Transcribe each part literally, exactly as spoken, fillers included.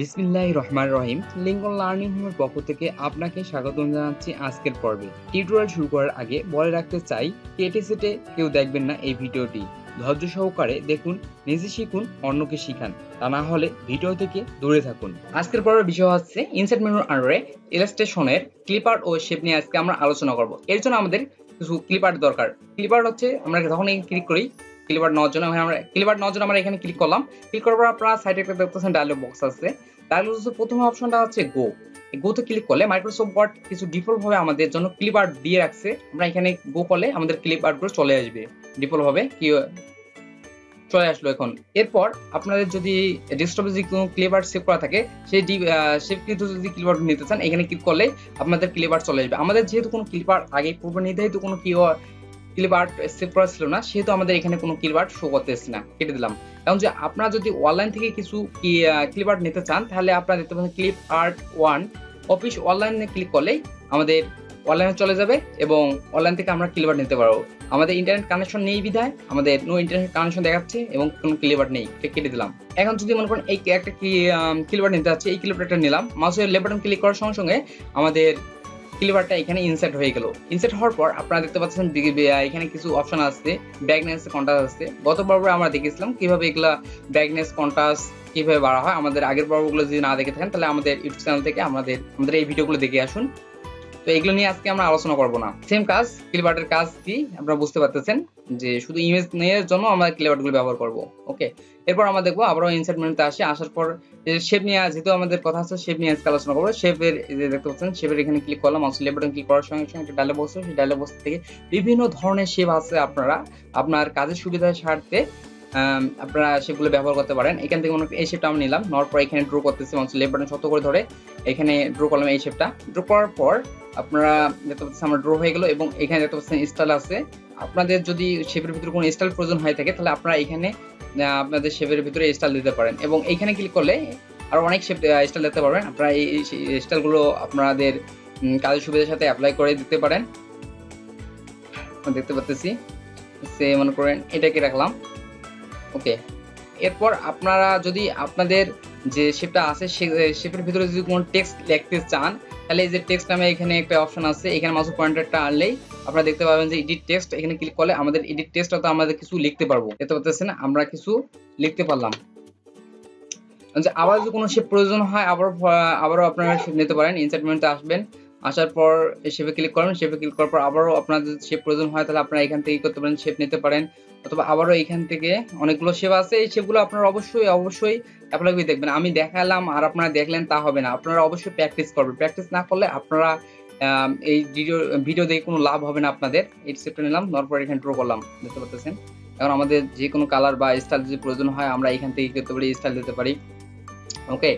बिस्मिल्लाहिर रहमान रहीम Lincoln learning home पक्ष থেকে আপনাকে স্বাগত জানাচ্ছি আজকের পর্বে। টিউটোরিয়াল শুরু করার আগে বলে রাখতে চাই কেটেছেটে কেউ দেখবেন না এই ভিডিওটি, ধৈর্য সহকারে দেখুন, নিজে শিখুন, অন্যকে শিখান, তা না হলে ভিডিও থেকে দূরে থাকুন। আজকের পর্বের বিষয় হচ্ছে ইনসার্ট মেনুর আন্ডারে ইলাস্ট্রেশনের ক্লিপার্ট ও শেপ নিয়ে আজকে আমরা আলোচনা করব। এর জন্য আমাদের কিছু ক্লিপার্ট দরকার। ক্লিপার্ট হচ্ছে আমরা যখন এই ক্লিক করি ক্লিপআর্ট নেওয়ার জন্য আমরা ক্লিপআর্ট নেওয়ার জন্য আমরা এখানে ক্লিক করলাম। ক্লিক করার পর আপনারা সাইডে একটা দেখতেছেন ডায়লগ বক্স আছে। ডায়লগ বক্সের প্রথম অপশনটা হচ্ছে গো। এই গোতে ক্লিক করলে মাইক্রোসফট ওয়ার্ড কিছু ডিফল্ট ভাবে আমাদের জন্য ক্লিপআর্ট দিয়ে রাখছে। আমরা এখানে গো করলে আমাদের ক্লিপআর্ট গুলো চলে আসবে ডিফল্ট ভাবে, কি চলে আসলো এখন। এরপর আপনাদের যদি ডেস্কটপে যে কোনো ক্লিপআর্ট সেভ করা থাকে সেই সেভ কিন্তু যদি ক্লিপআর্ট নিতে চান এখানে ক্লিক করলে আপনাদের ক্লিপআর্ট চলে আসবে। আমাদের যেহেতু কোনো ক্লিপআর্ট আগে পূর্ব নির্ধারিত কোনো কি ক্লিপআর্ট সেভ করা ছিল না, সেহেতু আমাদের এখানে কোনো ক্লিপআর্ট শো করতেছি না, কেটে দিলাম। কারণ যে আপনারা যদি অনলাইন থেকে কিছু ক্লিপআর্ট নিতে চান তাহলে আপনারা দেখতে পাচ্ছেন ক্লিপআর্ট ওয়ান অফিস অনলাইনে ক্লিক করলেই আমাদের অনলাইনে চলে যাবে এবং অনলাইন থেকে আমরা ক্লিপআর্ট নিতে পারবো। আমাদের ইন্টারনেট কানেকশন নেই বিধায় আমাদের নো ইন্টারনেট কানেকশন দেখাচ্ছে এবং কোনো ক্লিপআর্ট নেই, কেটে দিলাম। এখন যদি মনে করেন এই একটা ক্লিপআর্ট নিতে চাচ্ছি, এই ক্লিপআর্টটা নিলাম, মাউসের লেফট বাটন ক্লিক করার সঙ্গে সঙ্গে আমাদের ক্লিপআর্টটা এখানে ইনসার্ট হয়ে গেল। ইনসার্ট হওয়ার পর আপনারা দেখতে পাচ্ছেন এখানে কিছু অপশন আসছে, ব্রাইটনেস কন্ট্রাস্ট আসছে। গত পর্বে আমরা দেখেছিলাম কিভাবে এগুলা ব্রাইটনেস কন্ট্রাস্ট কিভাবে বাড়া হয়। আমাদের আগের পর্বগুলো যদি না দেখে থাকেন তাহলে আমাদের ইউটিউব চ্যানেল থেকে আমাদের আমাদের এই ভিডিওগুলো দেখে আসুন। তো এগুলো নিয়ে আজকে আমরা আলোচনা করবো না। সেম কাজ ক্লিপআর্টের কাজ কি আপনারা বুঝতে পারতেছেন যে শুধু ইমেজ এর জন্য আমরা ক্লিপআর্টগুলো ব্যবহার করব। ওকে, এরপর আমরা দেখবো আবারও ইনসার্ট মেনুতে আসি। আসার পর শেপ নিয়ে যেহেতু আমাদের কথা আছে শেপ নিয়ে আজকে আলোচনা করবো। শেপের যে দেখতে পাচ্ছেন শেপের এখানে ক্লিক করলাম, মাউসের লেফট বাটন ক্লিক করার সঙ্গে সঙ্গে একটা ডায়লগ বক্স, সেই ডায়লগ বক্স থেকে বিভিন্ন ধরনের শেপ আছে। আপনারা আপনার কাজের সুবিধার স্বার্থে আপনারা শেপগুলো ব্যবহার করতে পারেন। এখান থেকে মনে করেন এই শেপটা আমি নিলাম, নেওয়ার পর এখানে ড্র করতেছি, মাউসের লেফট বাটন শক্ত করে ধরে এখানে ড্র করলাম এই শেপটা। ড্র করার পর আপনারা দেখতে পাচ্ছেন আমরা ড্র হয়ে গেল এবং এখানে দেখতে পাচ্ছেন স্টাইল আছে। আপনাদের যদি শেপের ভিতরে কোনো স্টাইল প্রয়োজন হয়ে থাকে তাহলে আপনারা এখানে আপনাদের শেপের ভিতরে স্টাইল দিতে পারেন এবং এইখানে ক্লিক করলে আরো অনেক শেপ স্টাইল দিতে পারবেন। আপনারা এই স্টাইলগুলো আপনাদের কাজের সুবিধার সাথে অ্যাপ্লাই করে দিতে পারেন। দেখতে পাচ্ছি সে মনে করেন এটাকে রাখলাম। ওকে, এরপর আপনারা যদি আপনাদের যে শেপটা আছে সে শেপের ভিতরে যদি কোনো টেক্সট লিখতে চান তাহলে এই যে টেক্সট নামে এখানে একটা অপশন আছে, এখানে মাউস পয়েন্টারটা আনলেই আপনারা দেখতে পাবেন যে এডিট টেক্সট। এখানে ক্লিক করলে আমাদের এডিট টেক্সট অর্থাৎ আমাদের কিছু লিখতে পারবো। দেখতে পাচ্ছেন আমরা কিছু লিখতে পারলাম। আবার যদি কোনো শেপ প্রয়োজন হয় আবার আবারও আপনারা শেপ নিতে পারেন। ইনসার্ট মেনুতে আসবেন, আসার পর শেপে ক্লিক করবেন, শেপে ক্লিক করার পর আবারও আপনার যদি শেপ প্রয়োজন হয় তাহলে আপনারা এখান থেকে করতে পারেন, শেপ নিতে পারেন অথবা আবারও এখান থেকে অনেকগুলো শেপ আছে। এই শেপগুলো আপনারা অবশ্যই অবশ্যই অ্যাপ্লাই করে দেখবেন। আমি দেখালাম আর আপনারা দেখলেন তা হবে না, আপনারা অবশ্যই প্র্যাকটিস করবেন। প্র্যাকটিস না করলে আপনারা এই ভিডিও ভিডিও দেখে কোনো লাভ হবে না আপনাদের। এই শেপটা নিলাম, নেওয়ার পর এখানে ড্র করলাম, দেখতে পাচ্ছেন। এখন আমাদের যে কোনো কালার বা স্টাইল যদি প্রয়োজন হয় আমরা এখান থেকে করতে পারি, স্টাইল দিতে পারি। ওকে,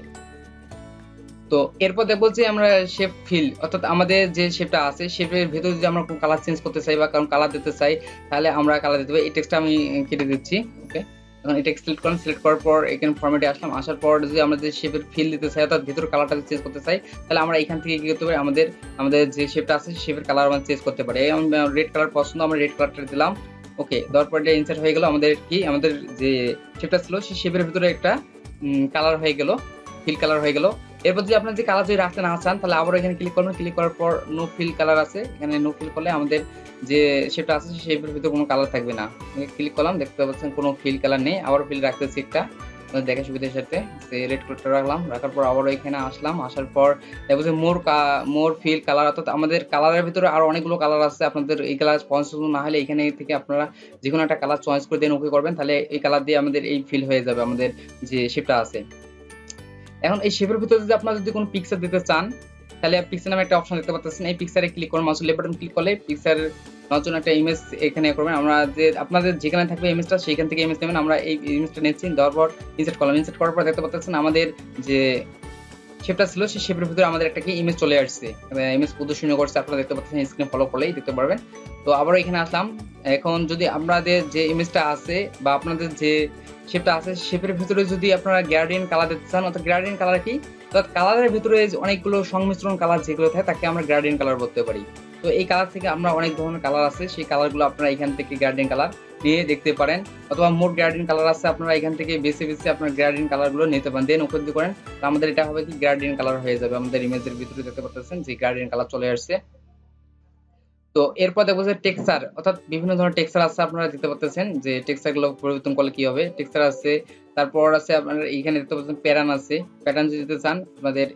তো এরপর দেখবো যে আমরা শেপ ফিল অর্থাৎ আমাদের যে শেপটা আছে শেপের ভেতরে যদি আমরা কোনো কালার চেঞ্জ করতে চাই বা কারণ কালার দিতে চাই তাহলে আমরা কালার দিতে পারি। এই টেক্সটটা আমি কেটে দিচ্ছি। ওকে, এখন এই টেক্সট সিলেক্ট করলাম, সিলেক্ট করার পর এখানে ফরম্যাটে আসলাম। আসার পর যদি আমরা যে শেপের ফিল দিতে চাই অর্থাৎ ভেতরে কালারটা চেঞ্জ করতে চাই তাহলে আমরা এখান থেকে কি করতে পারি, আমাদের আমাদের যে শেপটা আছে শেপের কালার আমরা চেঞ্জ করতে পারি। আমি রেড কালার পছন্দ, আমরা রেড কালারটা দিলাম। ওকে, দেওয়ার পর এটা ইনসার্ট হয়ে গেল। আমাদের কি আমাদের যে শেপটা ছিল সেই শেপের ভেতরে একটা কালার হয়ে গেল, ফিল কালার হয়ে গেল। এরপর যদি আপনার যে কালার যদি রাখতে না চান তাহলে আবার এখানে ক্লিক করবেন, ক্লিক করার পর নো ফিল কালার আছে। এখানে নো ফিল করলে আমাদের যে শেপটা আছে শেপের ভিতরে কোনো কালার থাকবে না। ক্লিক করলাম, দেখতে পাচ্ছেন কোনো ফিল কালার নেই। আবার ফিল রাখতেছি একটা দেখা সুবিধার সাথে, সে রেড কালারটা রাখলাম। রাখার পর আবারও এখানে আসলাম, আসার পর দেখবো যে মোর মোর ফিল কালার অর্থাৎ আমাদের কালারের ভিতরে আরো অনেকগুলো কালার আছে। আপনাদের এই কালার পছন্দ না হলে এখানে থেকে আপনারা যে কোনো একটা কালার চয়েস করে দেন, ওকে করবেন, তাহলে এই কালার দিয়ে আমাদের এই ফিল হয়ে যাবে আমাদের যে শেপটা আছে। এখন এই শেপের ভিতরে যদি আপনারা যদি কোনো পিকচার দিতে চান তাহলে পিকচার নামে একটা অপশন দেখতে পাচ্ছেন, এই পিকচারে ক্লিক করুন, মাউসের লেফট বাটন ক্লিক করলে পিকচার নেওয়ার জন্য একটা ইমেজ এখানে করবেন। আমরা যে আপনাদের যেখানে থাকবে ইমেজটা সেখান থেকে ইমেজ নেবেন। আমরা এই ইমেজটা নিচ্ছি, দেওয়ার পর ইনসার্ট করলাম। ইনসার্ট করার পর দেখতে পাচ্ছেন আমাদের যে শেপটা ছিল সেই শেপের ভিতরে আমাদের একটা কি ইমেজ চলে আসছে, ইমেজ প্রদর্শনী করছে। আপনারা দেখতে পাচ্ছেন স্ক্রিনে ফলো করলেই দেখতে পারবেন। তো আবারও এখানে আসলাম। এখন যদি আপনাদের যে ইমেজটা আছে বা আপনাদের যে শেপটা আছে শেপের ভিতরে যদি আপনারা গ্রেডিয়েন্ট কালার দিতে চান অর্থাৎ গ্রেডিয়েন্ট কালার কি, অর্থাৎ কালারের ভিতরে অনেকগুলো সংমিশ্রণ কালার যেগুলো থাকে তাকে আমরা গ্রেডিয়েন্ট কালার বলতে পারি। তো तो ये कलर থেকে আমরা অনেক ধরনের কালার আছে সেই কালারগুলো আপনারা এখান থেকে গ্রেডিয়েন্ট কালার নিয়ে দেখতে পারেন অথবা মোট গ্রেডিয়েন্ট কালার আছে আপনারা এখান থেকে বেছে বেছে আপনারা গ্রেডিয়েন্ট কালারগুলো নিতে পারেন দেন ওকে দিয়ে করেন তো আমাদের এটা হবে কি গ্রেডিয়েন্ট কালার হয়ে যাবে আমাদের ইমেজের ভিতরে দেখতে পাচ্ছেন যে গ্রেডিয়েন্ট কালার চলে আসছে তো এরপর দেখব যে টেক্সচার অর্থাৎ বিভিন্ন ধরনের টেক্সচার আছে আপনারা দেখতে পাচ্ছেন যে টেক্সচারগুলো পরিবর্তন করলে কি হবে টেক্সচার আছে তারপর আছে আপনারা এখানে দেখতে পাচ্ছেন প্যাটার্ন আছে প্যাটার্ন যদি দিতে চান আপনাদের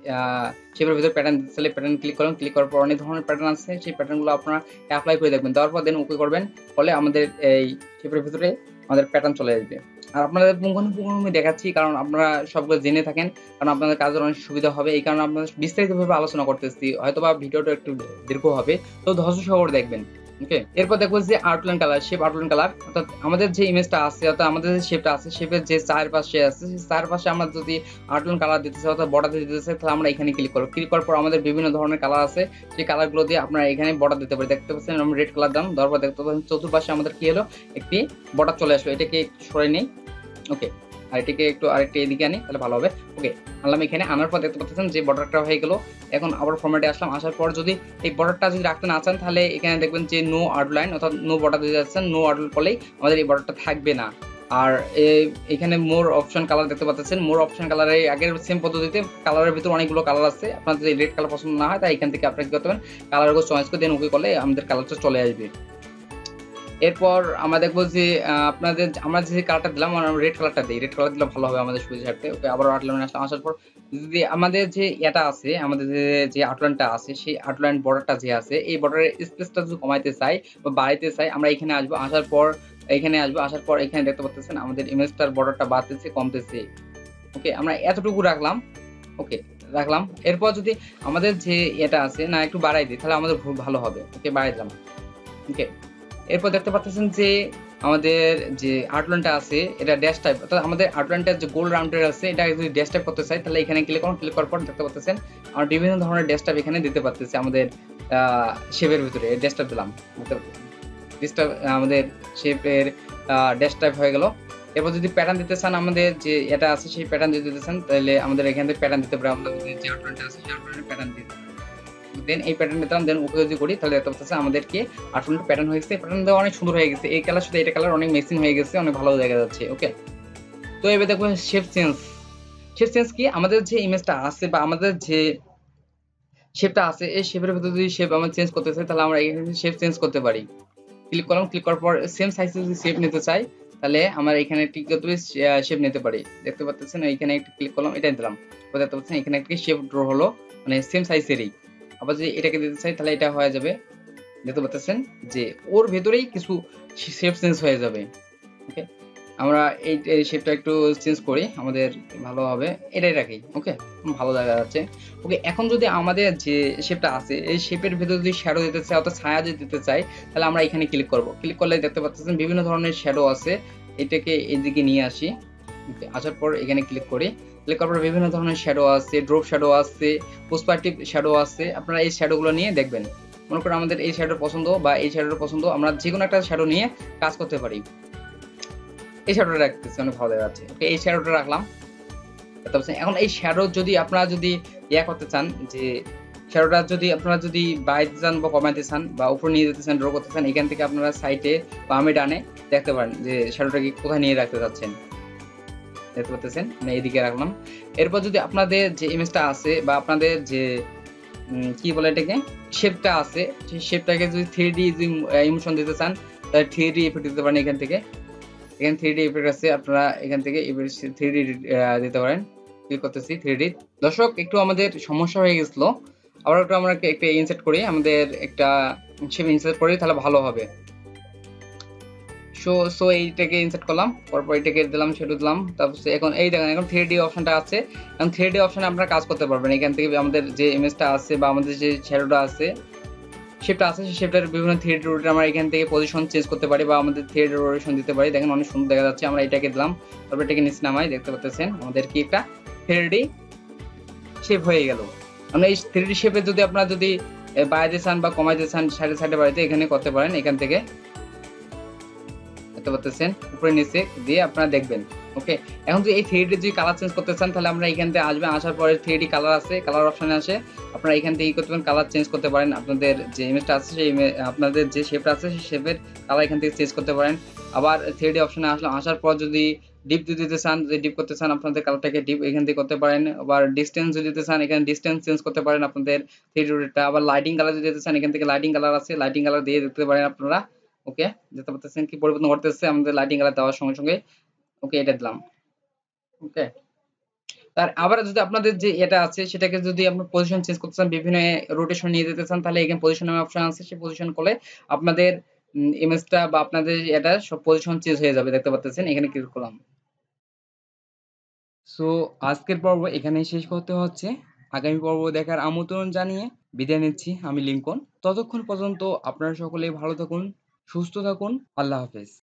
শেপের ভিতর প্যাটার্ন দিলে প্যাটার্ন ক্লিক করুন ক্লিক করার পর অনেক ধরনের প্যাটার্ন আছে সেই প্যাটার্নগুলো আপনারা অ্যাপ্লাই করে দেখবেন তারপর দেন ওকে করবেন ফলে আমাদের এই শেপের ভিতরে আমাদের প্যাটার্ন চলে আসবে আর আপনাদের পুঙ্খানু পুঙ্খানুভাবে দেখাচ্ছি কারণ আপনারা সবগুলো জেনে থাকেন কারণ আপনাদের কাজের অনেক সুবিধা হবে এই কারণে আপনাদের বিস্তারিতভাবে আলোচনা করতেছি হয়তোবা ভিডিওটা একটু দীর্ঘ হবে তো ধৈর্য সহকারে দেখবেন ওকে এরপর দেখব যে outline colour shape outline colour অর্থাৎ আমাদের যে ইমেজটা আছে অর্থাৎ আমাদের যে শেপটা আছে শেপের যে চারপাশে আছে সেই চারপাশে আমরা যদি আউটলাইন কালার দিতে চাই অর্থাৎ বর্ডার দিতে চাই তাহলে আমরা এখানে ক্লিক করব ক্লিক করার পর আমাদের বিভিন্ন ধরনের কালার আছে সেই কালারগুলো দিয়ে আপনারা এখানে বর্ডার দিতে পারেন দেখতে পাচ্ছেন আমরা রেড কালার দাম তারপর দেখতে পাচ্ছেন চতুর্পাশে আমাদের কি হলো একটি বর্ডার চলে আসলো এটাকে সরিয়ে নেই ওকে আর এটাকে একটু আরেকটু এদিকে আনি তাহলে ভালো হবে ওকে আনলাম এখানে আনার পর দেখতে পাচ্ছেন যে বর্ডারটা হয়ে গেল এখন আবার ফরম্যাটে আসলাম আসার পর যদি এই বর্ডারটা যদি রাখতে না চান তাহলে এখানে দেখবেন যে নো আউটলাইন অর্থাৎ নো বর্ডার দিয়ে যাচ্ছেন নো আউটলাইন করলেই আমাদের এই বর্ডারটা থাকবে না আর এখানে মোর অপশন কালার দেখতে পাচ্ছেন মোর অপশন কালারে আগের সেম পদ্ধতিতে কালারের ভিতরে অনেকগুলো কালার আছে আপনার যদি রেড কালার পছন্দ না হয় তাই এখান থেকে আপনারা কি করতে পারেন কালারগুলো চয়েস করে দেন ওকে করলে আমাদের কালারটা চলে আসবে এরপর আমরা দেখব যে আপনাদের আমরা যে কালারটা দিলাম আমরা রেড কালারটা দিই রেড কালার দিলে ভালো হবে আমাদের সুবিধা হবে ওকে আবার আউটলাইন আসলে আসার পর যদি আমাদের যে এটা আছে আমাদের যে আউটলাইনটা আছে সেই আউটলাইন বর্ডারটা যে আছে এই বর্ডারের স্পেসটা যদি কমাইতে চাই বা বাড়াইতে চাই আমরা এখানে আসবো আসার পর এখানে আসবো আসার পর এখানে দেখতে পাচ্ছেন আমাদের ইমেজটার বর্ডারটা বাড়তেছে কমতেছে ওকে আমরা এতটুকু রাখলাম ওকে রাখলাম এরপর যদি আমাদের যে এটা আছে না একটু বাড়াই দিই তাহলে আমাদের ভালো হবে ওকে বাড়াই দিলাম ওকে এরপর দেখতে পাচ্ছেন যে আমাদের যে আউটলাইনটা আছে এটা ড্যাশ টাইপ অর্থাৎ আমাদের আউটলাইনটা যে গোল রাউন্ডের আছে এটা যদি ড্যাশ টাইপ করতে চাই তাহলে এখানে ক্লিক করুন ক্লিক করার পর দেখতে পাচ্ছেন আমরা বিভিন্ন ধরনের ড্যাশ টাইপ এখানে দিতে পারতেছি আমাদের শেপের ভিতরে ড্যাশ টাইপ দিলাম ড্যাশ টাইপ আমাদের শেপের ড্যাশ টাইপ হয়ে গেল এরপর যদি প্যাটার্ন দিতে চান আমাদের যে এটা আছে সেই প্যাটার্ন যদি দিতে চান তাহলে আমাদের এখান থেকে প্যাটার্ন দিতে পারে আমাদের যে আউটলাইনটা আছে সেই আউটলাইনের প্যাটার্ন দিতে পারে দেন এই প্যাটার্ন দিতাম দেন ওকে যদি করি তাহলে দেখতে পাচ্ছেন আমাদেরকে আটলাইন প্যাটার্ন হয়েছে প্যাটার্ন দেওয়া অনেক সুন্দর হয়ে গেছে এই কালার সাথে এটা কালার অনেক ম্যাচিং হয়ে গেছে অনেক ভালো দেখা যাচ্ছে ওকে তো এবার দেখুন শেপ চেঞ্জ শেপ চেঞ্জ কি আমাদের যে ইমেজটা আছে বা আমাদের যে শেপটা আছে এই শেপের ভিতরে যদি শেপ আমরা চেঞ্জ করতে চাই তাহলে আমরা এখানে শেপ চেঞ্জ করতে পারি ক্লিক করলাম ক্লিক করার পর সেম সাইজে যদি শেপ নিতে চাই তাহলে আমরা এখানে টিক করে শেপ নিতে পারি দেখতে পাচ্ছেন এখানে একটা ক্লিক করলাম এটা দিলাম দেখতে পাচ্ছেন এখানে একটা শেপ ড্র হলো মানে সেম সাইজেরই আবার যদি এটাকে দিতে চাই তাহলে এটা হয়ে যাবে দেখতে পাচ্ছেন যে ওর ভেতরেই কিছু শেপ চেঞ্জ হয়ে যাবে ওকে আমরা এই শেপটা একটু চেঞ্জ করি আমাদের ভালো হবে এটাই রাখি ওকে ভালো দেখা যাচ্ছে ওকে এখন যদি আমাদের যে শেপটা আছে এই শেপের ভেতরে যদি শ্যাডো দিতে চাই অর্থাৎ ছায়া যদি দিতে চাই তাহলে আমরা এখানে ক্লিক করব ক্লিক করলে দেখতে পাচ্ছেন বিভিন্ন ধরনের শ্যাডো আছে এটাকে এদিকে নিয়ে আসি ওকে আসার পর এখানে ক্লিক করি ক্লিক করার পর বিভিন্ন ধরনের শ্যাডো আছে ড্রপ শ্যাডো আছে পোস্পার্টিভ শ্যাডো আছে আপনারা এই শ্যাডোগুলো নিয়ে দেখবেন মনে করেন আমাদের এই শ্যাডোর পছন্দ বা এই শ্যাডোর পছন্দ আমরা যে কোনো একটা শ্যাডো নিয়ে কাজ করতে পারি এই শ্যাডোটা রাখতেছি অনেক ভালো দেখা যাচ্ছে ওকে এই শ্যাডোটা রাখলাম এখন এই শ্যাডো যদি আপনারা যদি ইয়া করতে চান যে শ্যাডোটা যদি আপনারা যদি বাইরে যান বা কমাইতে চান বা উপরে নিয়ে যেতে চান ড্র করতে চান এখান থেকে আপনারা সাইটে বা আমি ডানে দেখতে পারেন যে শ্যাডোটাকে কোথায় নিয়ে রাখতে চাচ্ছেন দেখতে পাচ্ছেন মানে এদিকে রাখলাম এরপর যদি আপনাদের যে ইমেজটা আছে বা আপনাদের যে কি বলে এটাকে শেপটা আছে সেই শেপটাকে যদি থ্রি ডি ইমোশন দিতে চান তাহলে থ্রি ডি এফেক্ট দিতে পারেন এখান থেকে এখানে থ্রি ডি এফেক্ট আছে আপনারা এখান থেকে থ্রি ডি দিতে পারেন ক্লিক করতেছি থ্রি ডি দর্শক একটু আমাদের সমস্যা হয়ে গেছিল আবার একটু আমরা একটা ইনসার্ট করি আমাদের একটা শেপ ইনসার্ট করি তাহলে ভালো হবে সো সো এইটাকে ইনসার্ট করলাম তারপর এটাকে দিলাম সেটা দিলাম তারপর এখন এই দেখেন এখন থ্রি ডি অপশনটা আছে এখন থ্রি ডি অপশনে আপনারা কাজ করতে পারবেন এখান থেকে আমাদের যে ইমেজটা আছে বা আমাদের যে শ্যাডোটা আছে শেপটা আছে সেই শেপটার বিভিন্ন থ্রি ডি রোটেশন আমরা এখান থেকে পজিশন চেঞ্জ করতে পারি বা আমাদের থ্রি ডি রোটেশন দিতে পারি দেখেন অনেক সুন্দর দেখা যাচ্ছে আমরা এটাকে দিলাম তারপর এটাকে নিচে নামাই দেখতে পাচ্ছেন আমাদের কি একটা থ্রি ডি শেপ হয়ে গেল আমরা এই থ্রি ডি শেপে যদি আপনারা যদি বাড়াইতে চান বা কমাইতে চান সাইডে সাইডে বাড়াইতে এখানে করতে পারেন এখান থেকে দেখতে পাচ্ছেন উপরে নিচে দিয়ে আপনারা দেখবেন ওকে এখন যদি এই থ্রিডি যদি কালার চেঞ্জ করতে চান তাহলে আমরা এইখান থেকে আসবেন, আসার পরে থ্রিডি কালার আছে, কালার অপশনে আসে আপনারা এইখান থেকে ই করতে পারেন, কালার চেঞ্জ করতে পারেন, আপনাদের যে ইমেজটা আছে সেই আপনাদের যে শেপটা আছে সেই শেপের কালার এখান থেকে চেঞ্জ করতে পারেন। আবার থ্রিডি অপশনে আসলে আসার পর যদি ডিপ যদি দিতে চান, যদি ডিপ করতে চান আপনাদের কালারটাকে ডিপ এখান থেকে করতে পারেন। আবার ডিস্টেন্স যদি দিতে চান এখানে ডিস্টেন্স চেঞ্জ করতে পারেন আপনাদের থ্রিডিটা। আবার লাইটিং কালার যদি দিতে চান এখান থেকে লাইটিং কালার আছে, লাইটিং কালার দিয়ে দিতে পারেন আপনারা। ওকে দেখতে পাচ্ছেন কি পরিবর্তন ঘটতেছে আমাদের লাইটিং কালার দেওয়ার সঙ্গে সঙ্গে। ওকে এটা দিলাম। ওকে তার আবার যদি আপনাদের যে এটা আছে সেটাকে যদি আপনি পজিশন চেঞ্জ করতে চান, বিভিন্ন রোটেশন নিয়ে যেতে চান, তাহলে এখানে পজিশন নামে অপশন আছে, সেই পজিশন করলে আপনাদের ইমেজটা বা আপনাদের এটা সব পজিশন চেঞ্জ হয়ে যাবে। দেখতে পাচ্ছেন এখানে ক্লিক করলাম। সো আজকের পর্ব এখানেই শেষ করতে হচ্ছে। আগামী পর্ব দেখার আমন্ত্রণ জানিয়ে বিদায় নিচ্ছি আমি লিংকন। ততক্ষণ পর্যন্ত আপনারা সকলেই ভালো থাকুন, সুস্থ থাকুন, আল্লাহ হাফেজ।